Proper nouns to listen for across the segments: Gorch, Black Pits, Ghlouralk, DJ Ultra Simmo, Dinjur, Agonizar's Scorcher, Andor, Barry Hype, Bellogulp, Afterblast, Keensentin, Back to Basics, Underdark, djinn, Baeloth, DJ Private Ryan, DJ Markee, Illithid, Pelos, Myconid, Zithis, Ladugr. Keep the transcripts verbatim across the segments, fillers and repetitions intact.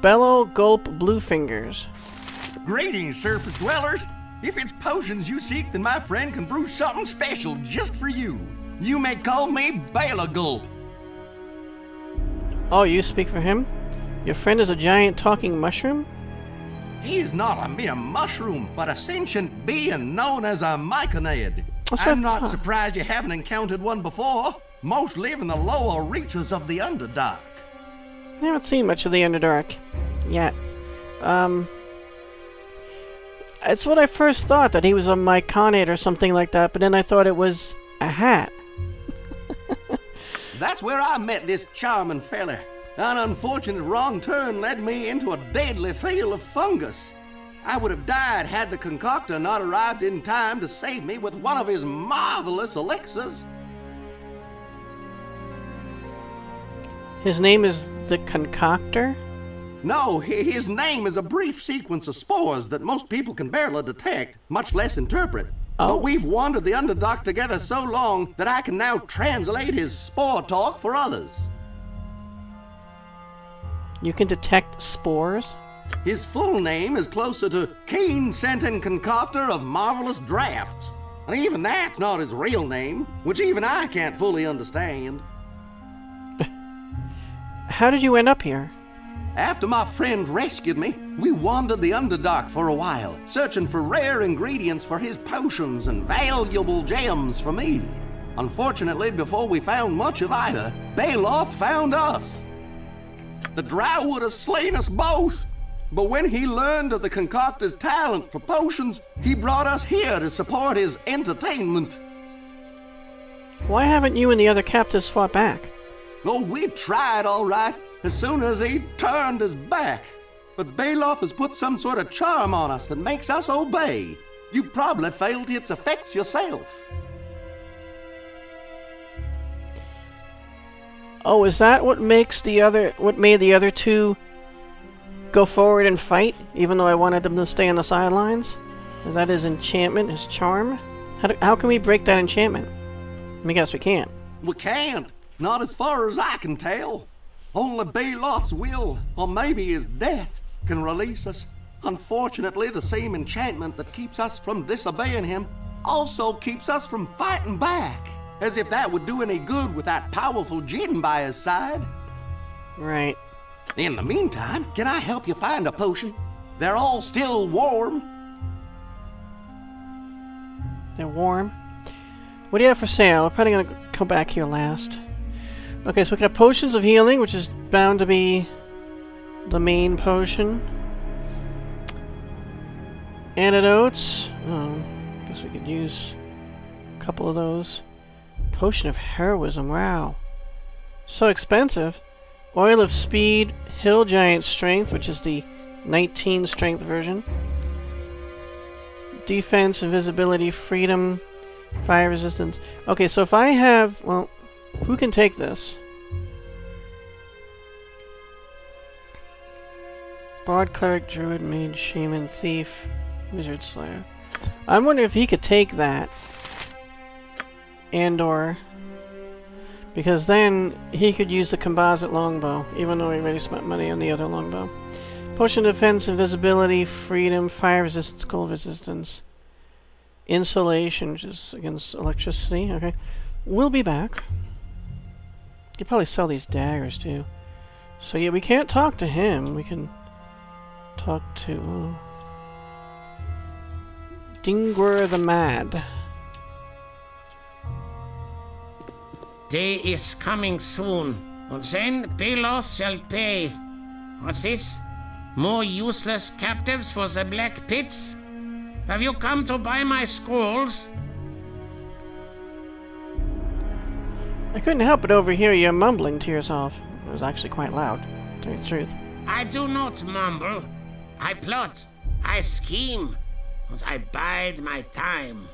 Bellogulp Bluefingers. Greetings, surface dwellers. If it's potions you seek, then my friend can brew something special just for you. You may call me Bellogulp. Oh, you speak for him? Your friend is a giant talking mushroom? He is not a mere mushroom, but a sentient being known as a Myconid. I'm not surprised you haven't encountered one before. Most live in the lower reaches of the Underdark. I haven't seen much of the Underdark yet. Um, it's what I first thought, that he was a Myconid or something like that, but then I thought it was a hat. That's where I met this charming fella. An unfortunate wrong turn led me into a deadly field of fungus. I would have died had the concoctor not arrived in time to save me with one of his marvelous elixirs. His name is the concoctor? No, his name is a brief sequence of spores that most people can barely detect, much less interpret. Oh. But we've wandered the Underdark together so long that I can now translate his spore talk for others. You can detect spores? His full name is closer to Keensentin, Concoctor of Marvelous Drafts. And even that's not his real name, which even I can't fully understand. How did you end up here? After my friend rescued me, we wandered the Underdark for a while, searching for rare ingredients for his potions and valuable gems for me. Unfortunately, before we found much of either, Baeloth found us. The drywood has slain us both, but when he learned of the concoctor's talent for potions, he brought us here to support his entertainment. Why haven't you and the other captives fought back? Oh, we tried all right as soon as he turned his back, but Baeloth has put some sort of charm on us that makes us obey. You've probably felt its effects yourself. Oh, is that what makes the other? What made the other two go forward and fight, even though I wanted them to stay on the sidelines? Is that his enchantment, his charm? How do, how can we break that enchantment? I guess we can't. We can't. Not as far as I can tell. Only Baeloth's will, or maybe his death, can release us. Unfortunately, the same enchantment that keeps us from disobeying him also keeps us from fighting back. As if that would do any good with that powerful djinn by his side. Right. In the meantime, can I help you find a potion? They're all still warm. They're warm? What do you have for sale? We're probably going to come back here last. Okay, so we got potions of healing, which is bound to be the main potion. Antidotes. Oh, I guess we could use a couple of those. Potion of heroism, wow. So expensive. Oil of speed, hill giant strength, which is the nineteen strength version. Defense, invisibility, freedom, fire resistance. Okay, so if I have, well, who can take this? Bard, cleric, druid, mage, shaman, thief, wizard, slayer. I'm wondering if he could take that. Andor, because then he could use the composite longbow, even though he already spent money on the other longbow. Potion defense, invisibility, freedom, fire resistance, cold resistance, insulation, which is against electricity. Okay, we'll be back. You probably sell these daggers too. So yeah, we can't talk to him. We can talk to uh, Dinjur the Mad. Day is coming soon, and then Pelos shall pay. What's this? More useless captives for the Black Pits? Have you come to buy my scrolls? I couldn't help but overhear you mumbling to yourself. It was actually quite loud, to tell you the truth. I do not mumble. I plot, I scheme, and I bide my time.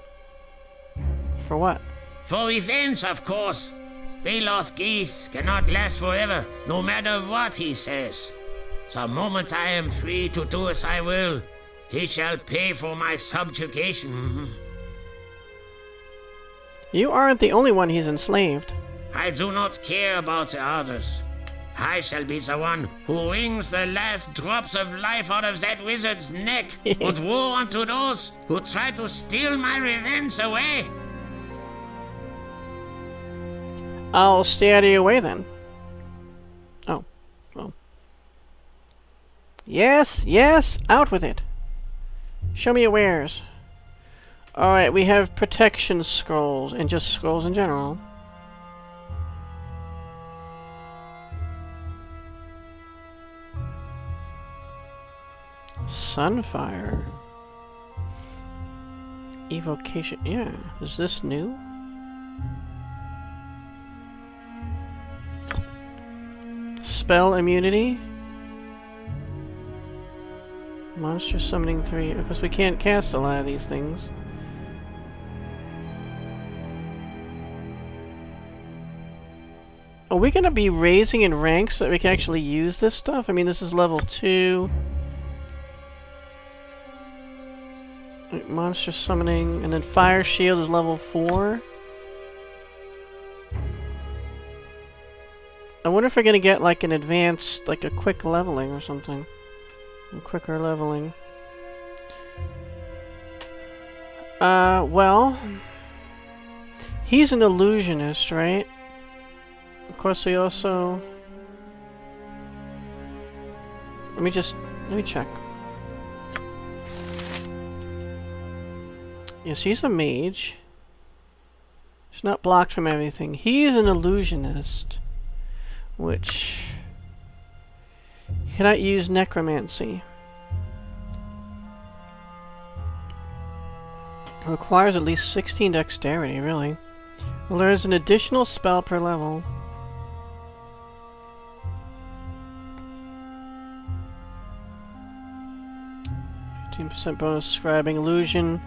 For what? For revenge, of course. Baeloth's geese cannot last forever, no matter what he says. The moment I am free to do as I will, he shall pay for my subjugation. You aren't the only one he's enslaved. I do not care about the others. I shall be the one who wrings the last drops of life out of that wizard's neck. But woe unto those who try to steal my revenge away. I'll stay out of your way then. Oh, well. Yes, yes, out with it. Show me your wares. Alright, we have protection scrolls, and just scrolls in general. Sunfire. Evocation, yeah. Is this new? Spell immunity? Monster summoning three. Of course, we can't cast a lot of these things. Are we going to be raising in ranks so that we can actually use this stuff? I mean, this is level two. Monster summoning, and then fire shield is level four. I wonder if we're going to get like an advanced, like a quick leveling or something. A quicker leveling. Uh, well... He's an illusionist, right? Of course, we also... Let me just... Let me check. Yes, he's a mage. He's not blocked from everything. He's an illusionist. Which... You cannot use necromancy. It requires at least sixteen dexterity, really. Well, there's an additional spell per level. fifteen percent bonus scribing illusion.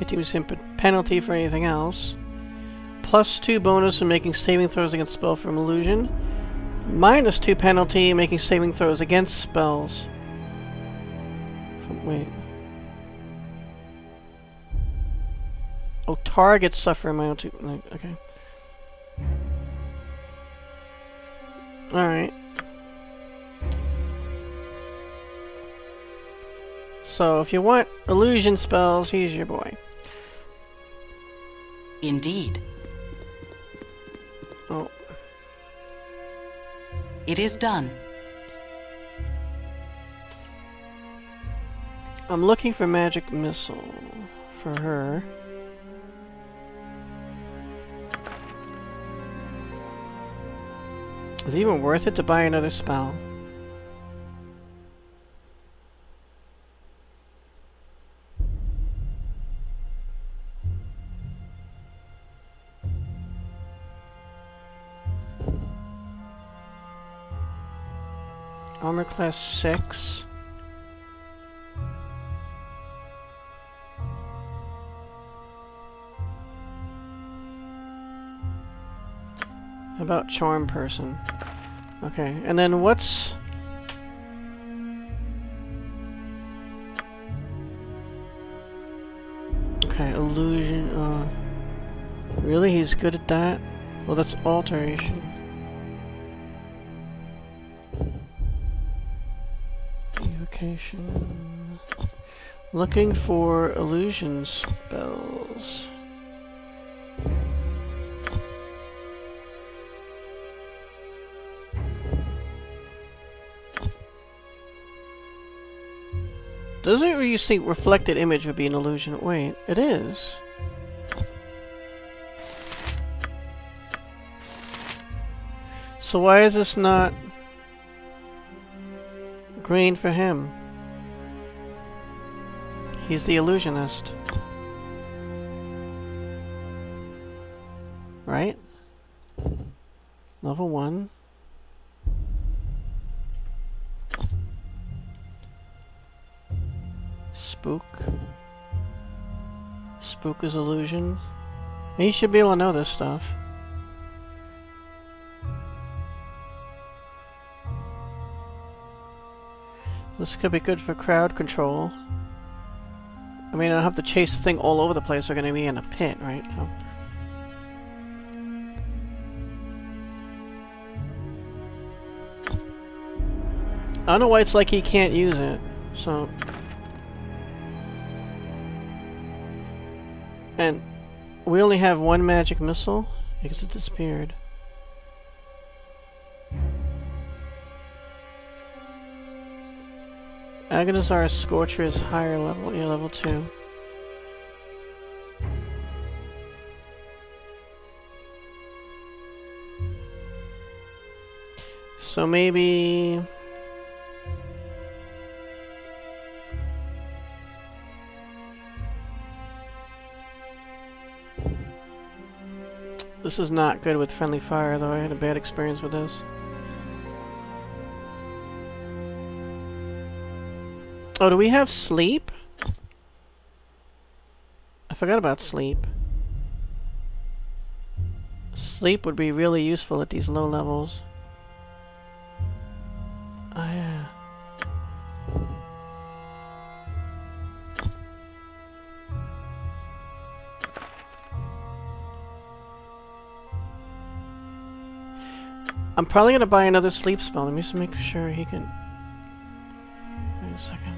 eighteen percent penalty for anything else. Plus two bonus in making saving throws against spell from illusion. Minus two penalty in making saving throws against spells. From, wait. Oh, targets suffer minus two. Okay. Alright. So, if you want illusion spells, he's your boy. Indeed. Oh. It is done. I'm looking for magic missile for her. Is it even worth it to buy another spell? Armor class six. About charm person. Okay, and then what's... Okay, illusion... Uh, really? He's good at that? Well, that's alteration. Evocation... Looking for illusion spells. Doesn't you think reflected image would be an illusion? Wait, it is. So why is this not green for him? He's the illusionist. Right? Level one. Spook. Spook is illusion. And you should be able to know this stuff. This could be good for crowd control. I mean, I'll have to chase the thing all over the place. We're going to be in a pit, right? So. I don't know why it's like he can't use it, so... And we only have one magic missile because it disappeared. Agonizar's Scorcher is higher level, yeah, level two. So maybe... This is not good with friendly fire, though. I had a bad experience with this. Oh, do we have sleep? I forgot about sleep. Sleep would be really useful at these low levels. Oh, yeah. I'm probably gonna buy another sleep spell. Let me just make sure he can... Wait a second.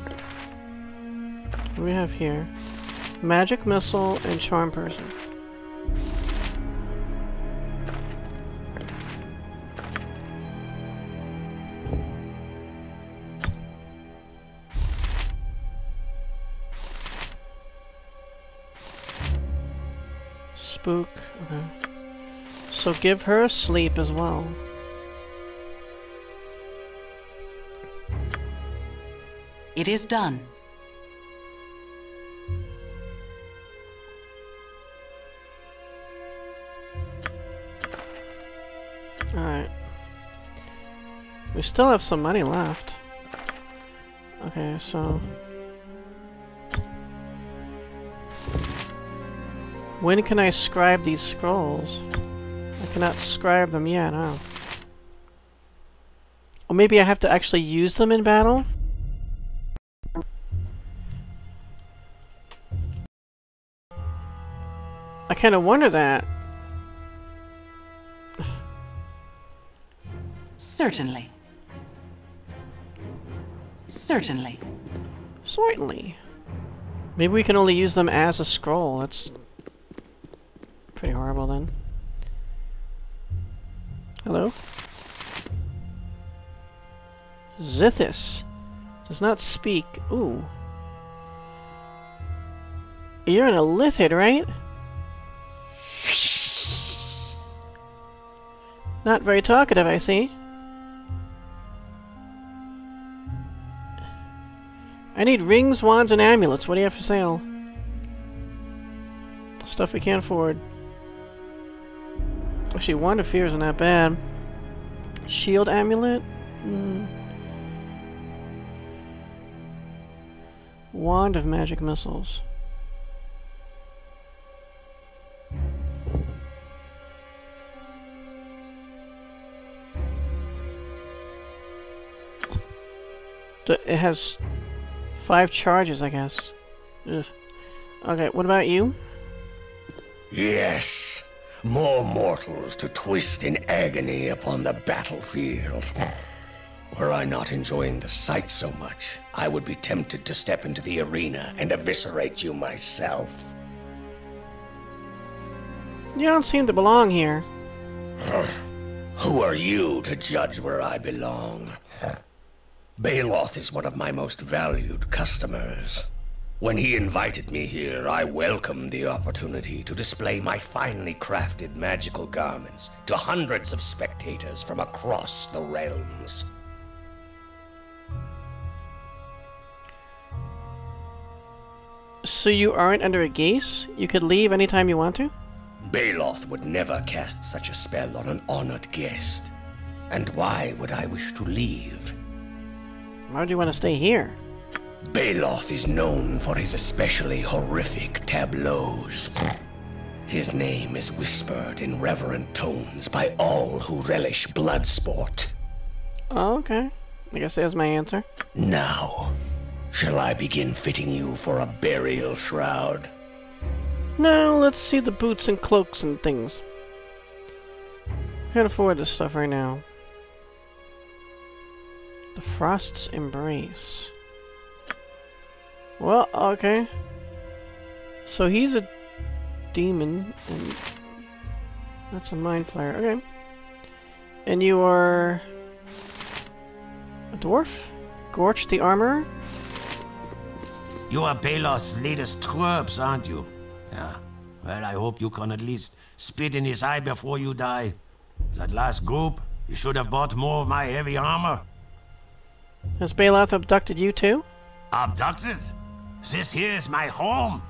What do we have here? Magic Missile and Charm Person. Spook. Okay. So give her sleep as well. It is done. Alright. We still have some money left. Okay, so... When can I scribe these scrolls? I cannot scribe them yet, huh? Or maybe I have to actually use them in battle? I kind of wonder that. Certainly. Certainly. Certainly. Maybe we can only use them as a scroll. That's pretty horrible then. Hello? Zithis. Does not speak. Ooh. You're an Illithid, right? Not very talkative, I see. I need rings, wands, and amulets. What do you have for sale? Stuff we can't afford. Actually, Wand of Fear isn't that bad. Shield amulet? Mm. Wand of Magic Missiles. It has five charges, I guess. Ugh. Okay, what about you? Yes. More mortals to twist in agony upon the battlefield. Were I not enjoying the sight so much, I would be tempted to step into the arena and eviscerate you myself. You don't seem to belong here. Who are you to judge where I belong? Baeloth is one of my most valued customers. When he invited me here, I welcomed the opportunity to display my finely crafted magical garments to hundreds of spectators from across the realms. So you aren't under a gaze? You could leave anytime you want to? Baeloth would never cast such a spell on an honored guest. And why would I wish to leave? Why do you want to stay here? Baeloth is known for his especially horrific tableaus. His name is whispered in reverent tones by all who relish blood sport. Oh, okay. I guess there's my answer. Now, shall I begin fitting you for a burial shroud? No, let's see the boots and cloaks and things. I can't afford this stuff right now. The Frost's Embrace. Well, okay. So he's a demon, and that's a mind flayer. Okay. And you are a dwarf? Gorch the Armorer? You are Pelos' latest troops, aren't you? Yeah. Well, I hope you can at least spit in his eye before you die. That last group, you should have bought more of my heavy armor. Has Baeloth abducted you too? Abducted? This here is my home.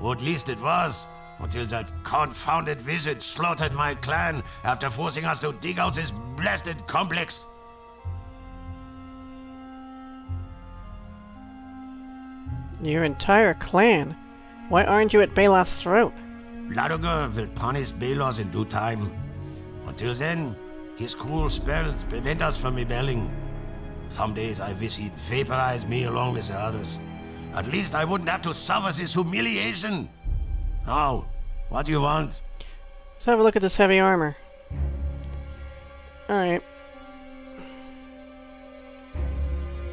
Or at least it was, until that confounded wizard slaughtered my clan after forcing us to dig out this blasted complex. Your entire clan? Why aren't you at Baeloth's throat? Ladugr will punish Baeloth in due time. Until then, his cruel spells prevent us from rebelling. Some days I wish he'd vaporize me along with the others. At least I wouldn't have to suffer this humiliation. Now, what do you want? Let's have a look at this heavy armor. Alright.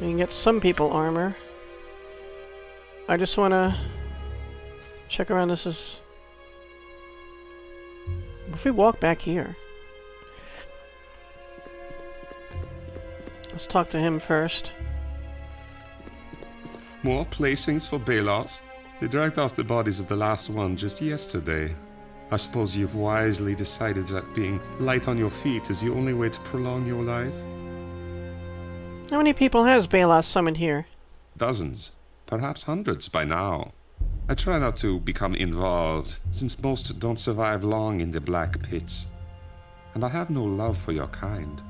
We can get some people armor. I just want to check around. This is... If we walk back here... Let's talk to him first. More placings for Baeloth? They dragged off the bodies of the last one just yesterday. I suppose you've wisely decided that being light on your feet is the only way to prolong your life? How many people has Baeloth summoned here? Dozens. Perhaps hundreds by now. I try not to become involved, since most don't survive long in the Black Pits. And I have no love for your kind.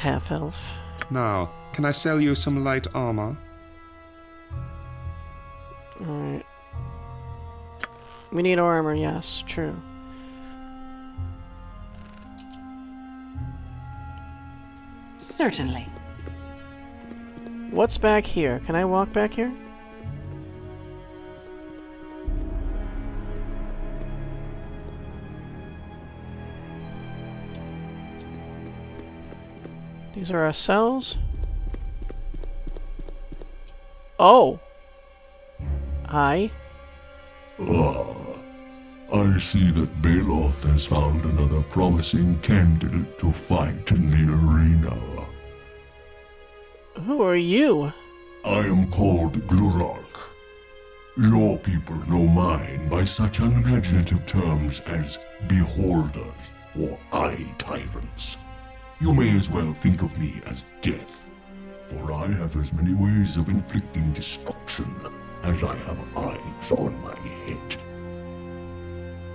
Half-elf. Now, can I sell you some light armor? Alright. We need armor, yes, true. Certainly. What's back here? Can I walk back here? These are our cells. Oh! I... Ah, I see that Baeloth has found another promising candidate to fight in the arena. Who are you? I am called Ghlouralk. Your people know mine by such unimaginative terms as beholders or eye-tyrants. You may as well think of me as death, for I have as many ways of inflicting destruction as I have eyes on my head.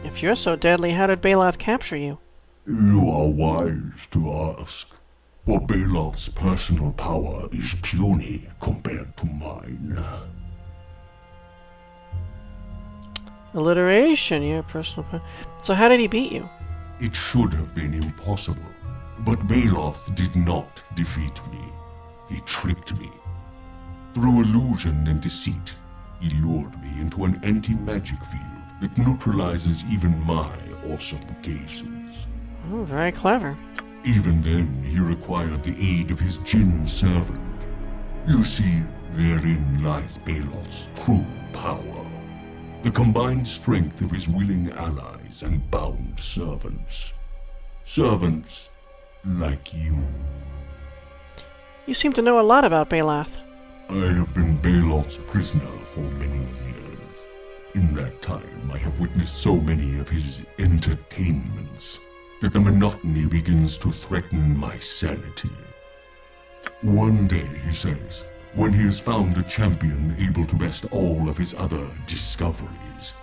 If you're so deadly, how did Baeloth capture you? You are wise to ask, for Baeloth's personal power is puny compared to mine. Alliteration, yeah, personal power. So how did he beat you? It should have been impossible, but Baeloth did not defeat me. He tricked me. Through illusion and deceit, he lured me into an anti-magic field that neutralizes even my awesome gazes. Oh, very clever. Even then, he required the aid of his djinn servant. You see, therein lies Baeloth's true power. The combined strength of his willing allies and bound servants. Servants like you. You seem to know a lot about Baeloth. I have been Baeloth's prisoner for many years. In that time, I have witnessed so many of his entertainments that the monotony begins to threaten my sanity. One day, he says, when he has found a champion able to best all of his other discoveries,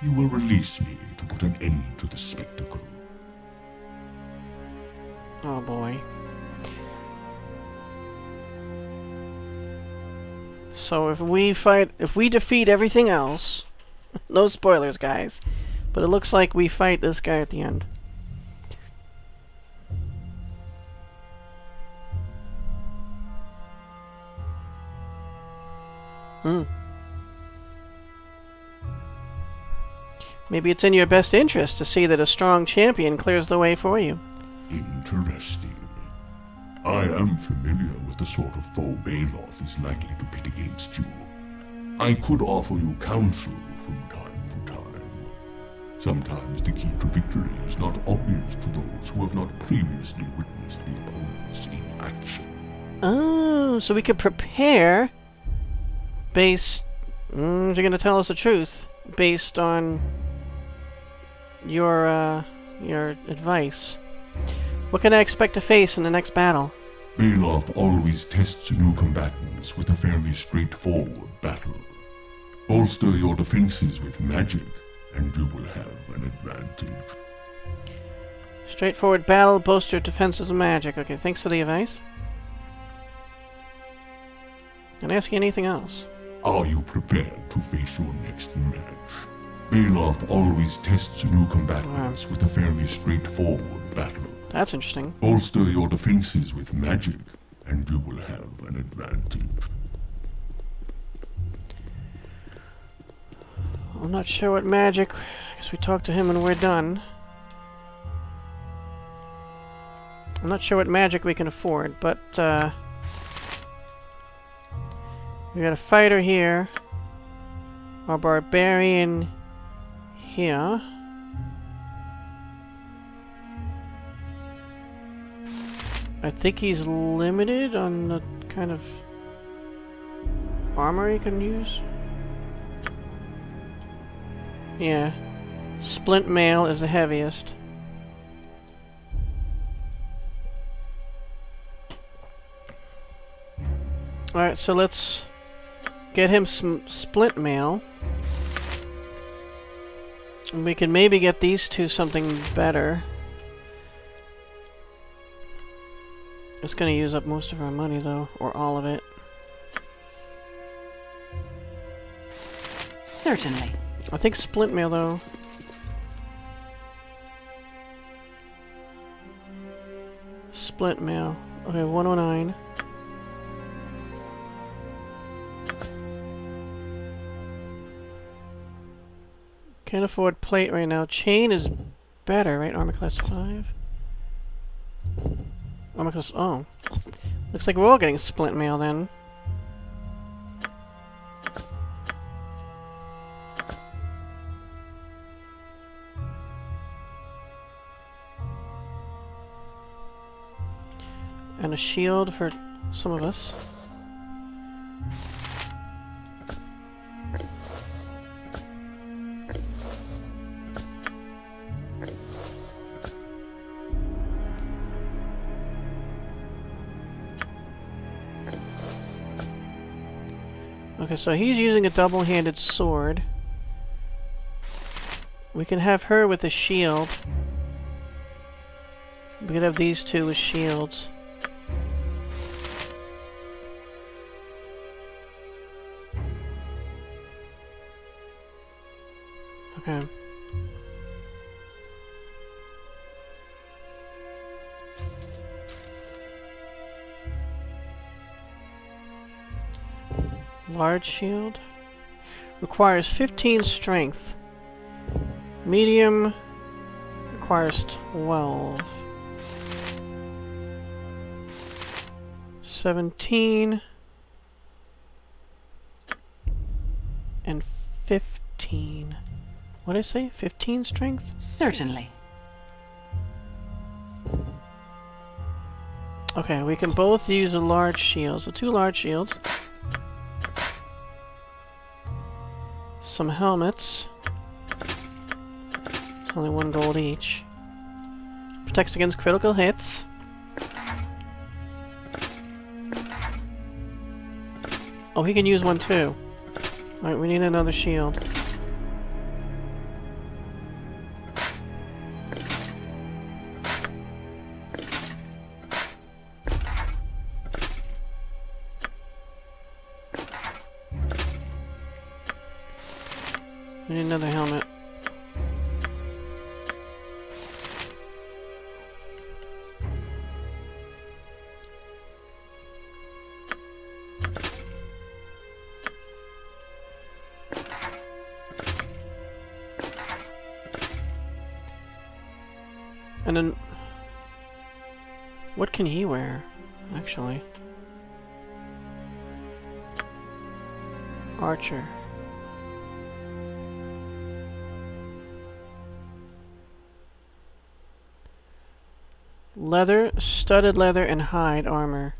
he will release me to put an end to the spectacle. Oh boy. So if we fight, if we defeat everything else, no spoilers, guys, but it looks like we fight this guy at the end. Hmm. Maybe it's in your best interest to see that a strong champion clears the way for you. Interesting. I am familiar with the sort of foe Baeloth is likely to pit against you. I could offer you counsel from time to time. Sometimes the key to victory is not obvious to those who have not previously witnessed the opponents in action. Oh, so we could prepare based... Mm, you're gonna tell us the truth based on your, uh, your advice. What can I expect to face in the next battle? Baeloth always tests new combatants with a fairly straightforward battle. Bolster your defenses with magic, and you will have an advantage. Straightforward battle, bolster defenses with magic. Okay, thanks for the advice. Can I ask you anything else? Are you prepared to face your next match? Baeloth always tests new combatants wow. with a fairly straightforward battle. That's interesting. Bolster your defenses with magic, and you will have an advantage. I'm not sure what magic. I guess we talk to him when we're done. I'm not sure what magic we can afford, but uh, we got a fighter here, a barbarian here. I think he's limited on the kind of armor he can use. Yeah. Splint mail is the heaviest. Alright, so let's get him some splint mail. And we can maybe get these two something better. It's gonna use up most of our money, though, or all of it. Certainly. I think splint mail, though. Splint mail. Okay, one oh nine. Can't afford plate right now. Chain is better, right? Armor class five. Oh, my goodness. Oh. Looks like we're all getting splint mail then. And a shield for some of us. So he's using a double-handed sword. We can have her with a shield. We could have these two with shields. Okay. Large shield requires fifteen strength. Medium requires twelve. seventeen and fifteen. What did I say? fifteen strength? Certainly. Okay, we can both use a large shield. So two large shields. Some helmets. It's only one gold each. Protects against critical hits. Oh, he can use one too. Alright, we need another shield. We need another helmet. And then... what can he wear? actually. Archer. Leather, studded leather, and hide armor.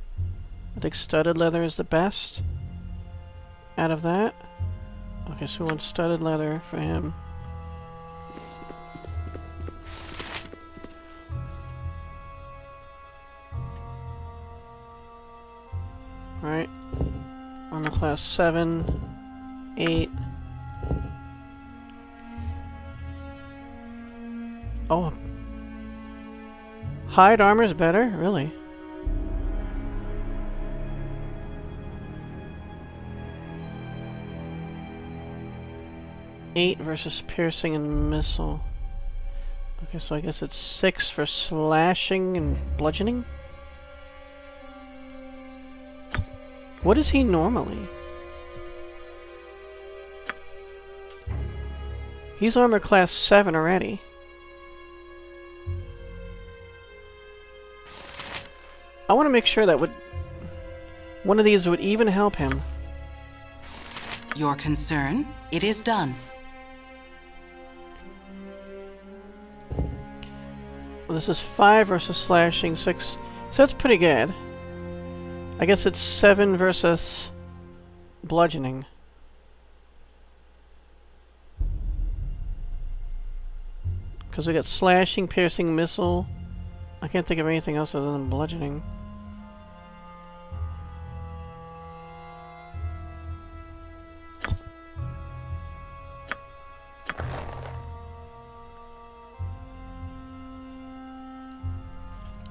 I think studded leather is the best out of that. Okay, so we want studded leather for him. Alright. Armor class seven, eight. Oh. Hide armor is better? Really? eight versus piercing and missile. Okay, so I guess it's six for slashing and bludgeoning? What is he normally? He's armor class seven already. I want to make sure that would... one of these would even help him. Your concern? It is done. Well, this is five versus slashing, six... so that's pretty good. I guess it's seven versus bludgeoning. Because we got slashing, piercing, missile. I can't think of anything else other than bludgeoning.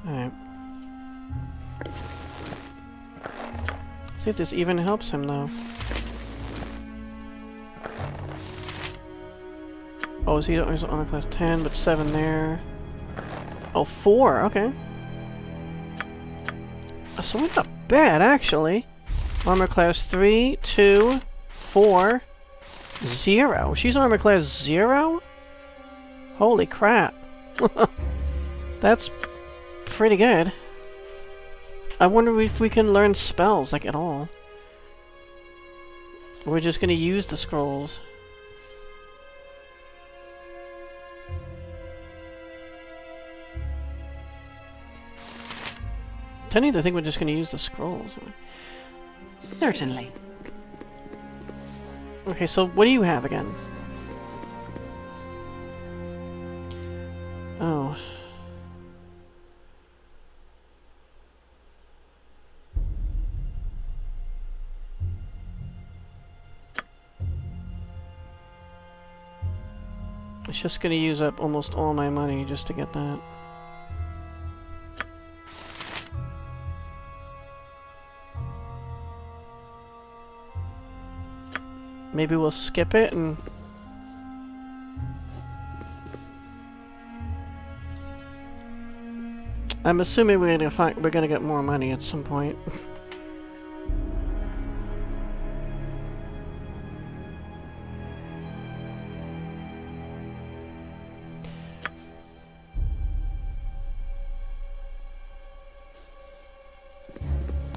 Alright. See if this even helps him, though. Oh, is he is armor class ten, but seven there. Oh, four, okay. So we're not bad, actually. Armor class three, two, four, zero. She's armor class zero? Holy crap. That's pretty good. I wonder if we can learn spells, like, at all. We're just gonna use the scrolls. Tending to think we're just gonna use the scrolls. Certainly. Okay, so what do you have again? Oh. It's just going to use up almost all my money just to get that. Maybe we'll skip it and... I'm assuming we're going to find we're going to get more money at some point.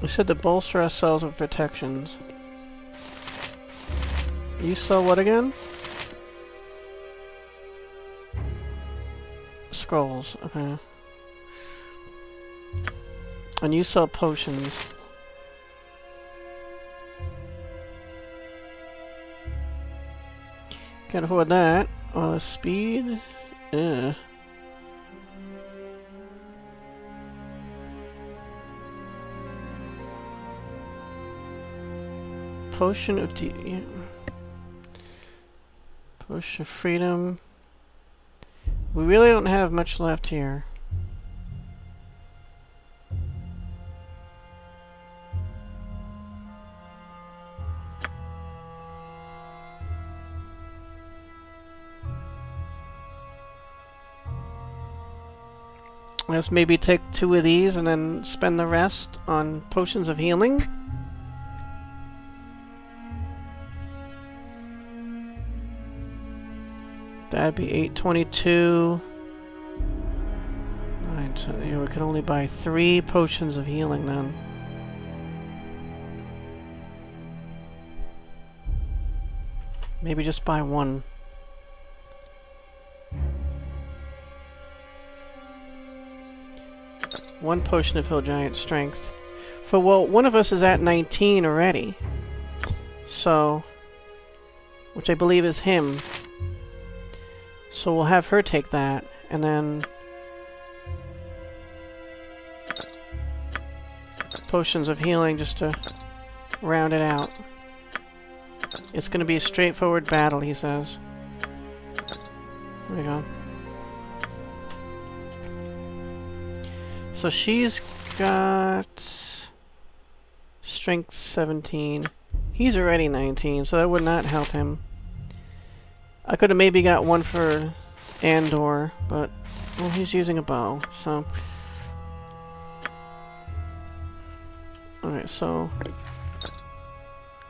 We said to bolster ourselves with protections. You saw what again? Scrolls, okay. And you sell potions. Can't afford that. All the speed? Yeah. Potion of D. Yeah. Potion of Freedom. We really don't have much left here. Let's maybe take two of these and then spend the rest on potions of healing. That'd be eight twenty-two. Nine So you can only buy three potions of healing then. Maybe just buy one. One potion of Hill Giant Strength. For, well, one of us is at nineteen already. So, which I believe is him. So we'll have her take that, and then potions of healing just to round it out. It's going to be a straightforward battle, he says. There we go. So she's got strength seventeen. He's already nineteen, so that would not help him. I could have maybe got one for Andor, but well, he's using a bow, so... Alright, so...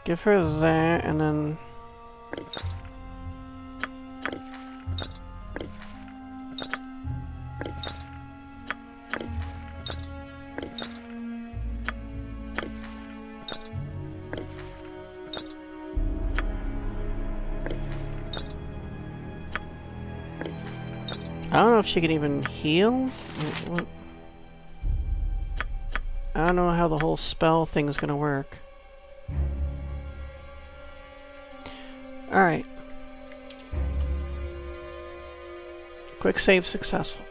give her that, and then... I don't know if she can even heal? I don't know how the whole spell thing is gonna work. Alright. Quick save successful.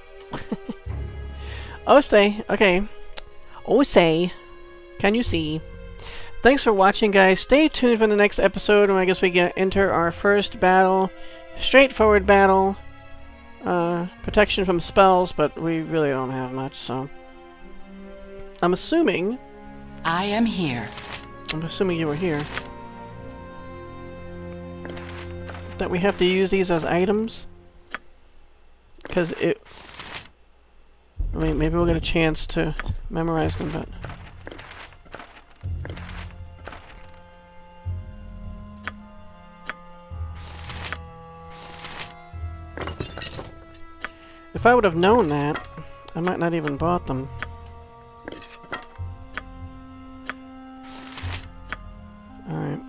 Osei, okay. Osei, can you see? Thanks for watching, guys. Stay tuned for the next episode, and I guess we get enter our first battle. Straightforward battle. Uh, protection from spells, but we really don't have much, so... I'm assuming... I am here. I'm assuming you were here. That we have to use these as items? Because it... I mean, maybe we'll get a chance to memorize them, but... If I would have known that, I might not even bought them. Alright.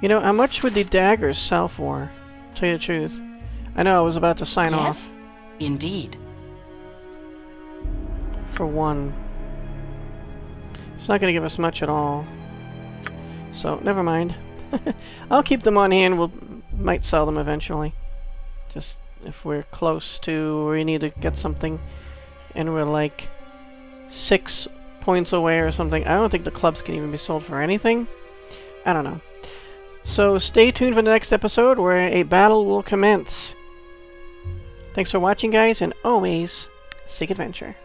You know, how much would the daggers sell for? Tell you the truth. I know, I was about to sign yes, off. Indeed. For one. It's not going to give us much at all. So, never mind. I'll keep them on hand. We'll might sell them eventually. Just... if we're close to, we need to get something, and we're like six points away or something. I don't think the clubs can even be sold for anything. I don't know. So stay tuned for the next episode where a battle will commence. Thanks for watching, guys, and always seek adventure.